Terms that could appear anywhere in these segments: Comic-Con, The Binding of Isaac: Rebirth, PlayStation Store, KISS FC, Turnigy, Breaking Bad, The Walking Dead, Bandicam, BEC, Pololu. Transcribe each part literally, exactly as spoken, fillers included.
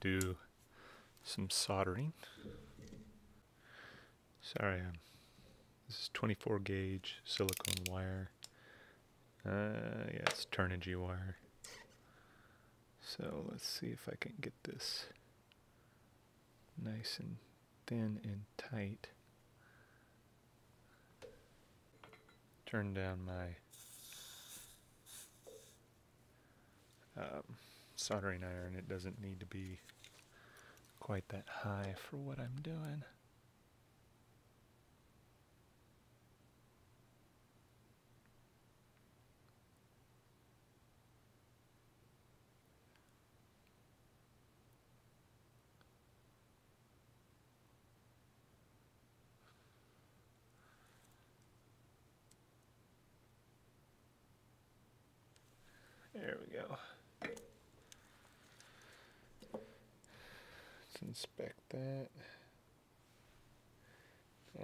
do some soldering. Sorry, I'm, this is twenty-four gauge silicone wire. Uh, yeah, it's Turnigy wire. So let's see if I can get this nice and thin and tight. Turn down my um, soldering iron. It doesn't need to be quite that high for what I'm doing. There we go. Let's inspect that.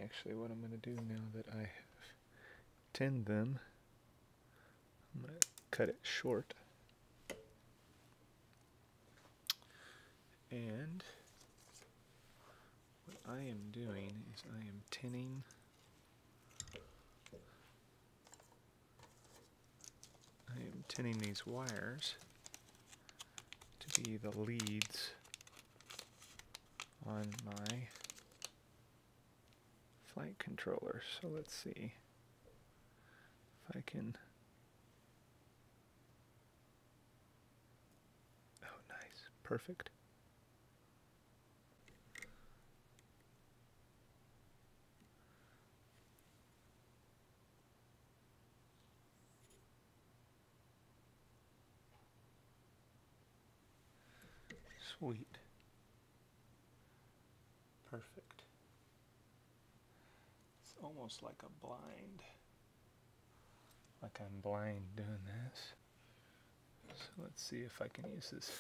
Actually, what I'm going to do now that I have tinned them, I'm going to cut it short. And what I am doing is I am tinning I am tinning these wires to be the leads on my flight controller. So let's see if I can... Oh, nice. Perfect. Sweet. Perfect. It's almost like a blind. Like I'm blind doing this. So let's see if I can use this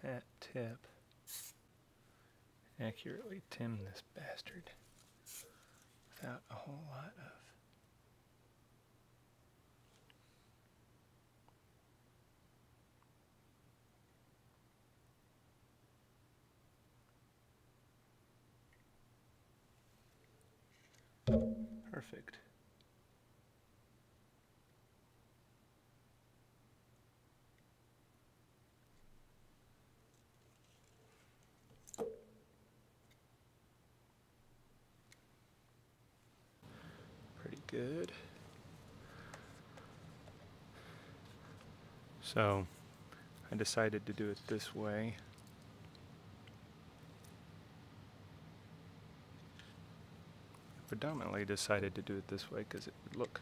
fat tip. Accurately tin this bastard without a whole lot of perfect. Pretty good. So I decided to do it this way. Predominantly decided to do it this way because it would look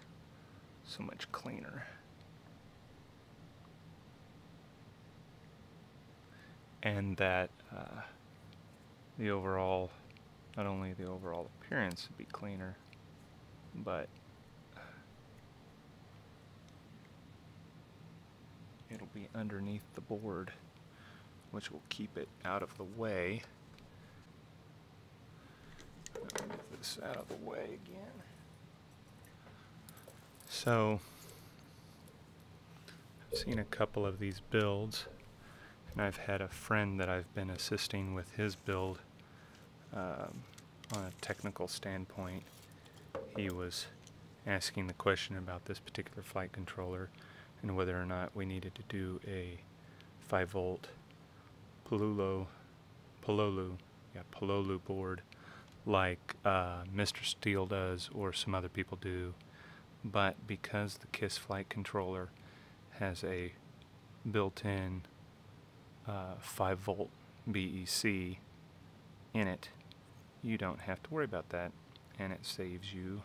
so much cleaner. And that uh, the overall, not only the overall appearance would be cleaner, but it'll be underneath the board, which will keep it out of the way. This out of the way again. So I've seen a couple of these builds, and I've had a friend that I've been assisting with his build um, on a technical standpoint. He was asking the question about this particular flight controller and whether or not we needed to do a five volt Pololu, Pololu, yeah, Pololu board like uh, Mister Steel does or some other people do, but because the KISS flight controller has a built-in uh, five volt B E C in it, you don't have to worry about that, and it saves you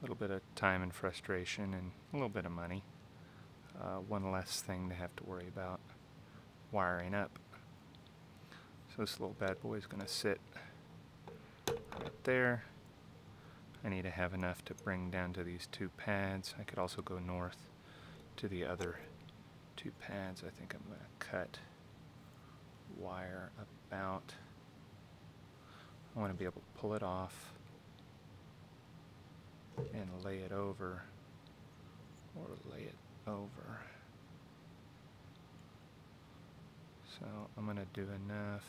a little bit of time and frustration and a little bit of money. Uh, one less thing to have to worry about wiring up. So this little bad boy is going to sit there. I need to have enough to bring down to these two pads. I could also go north to the other two pads. I think I'm going to cut wire about. I want to be able to pull it off and lay it over, or lay it over. So I'm going to do a nerf.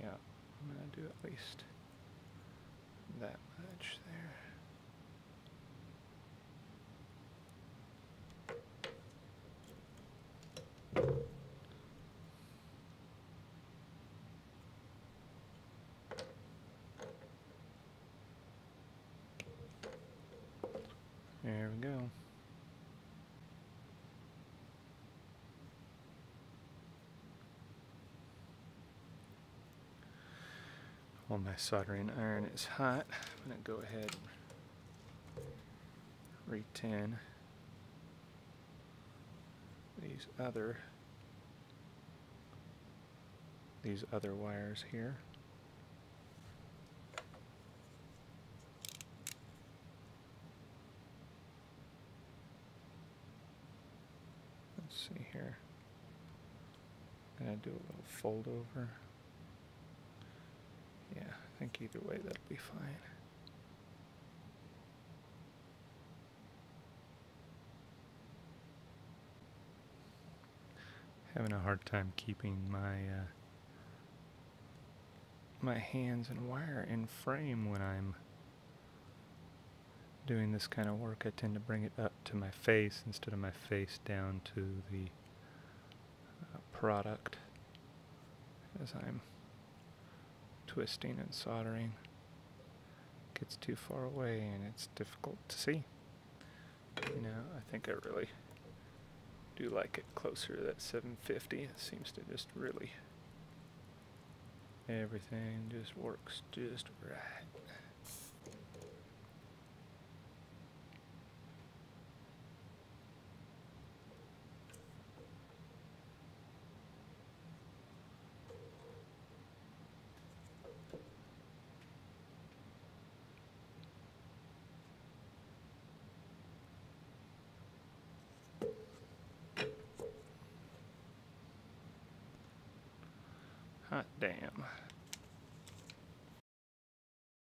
Yeah, I'm going to do at least that much there. There we go. While my soldering iron is hot, I'm going to go ahead and retin these other these other wires here. See here, I'm gonna do a little fold over. Yeah, I think either way that'll be fine. Having a hard time keeping my uh, my hands and wire in frame when I'm doing this kind of work. I tend to bring it up to my face instead of my face down to the uh, product as I'm twisting and soldering. It gets too far away and it's difficult to see. You know, I think I really do like it closer to that seven fifty. It seems to just really, everything just works just right. Hot damn.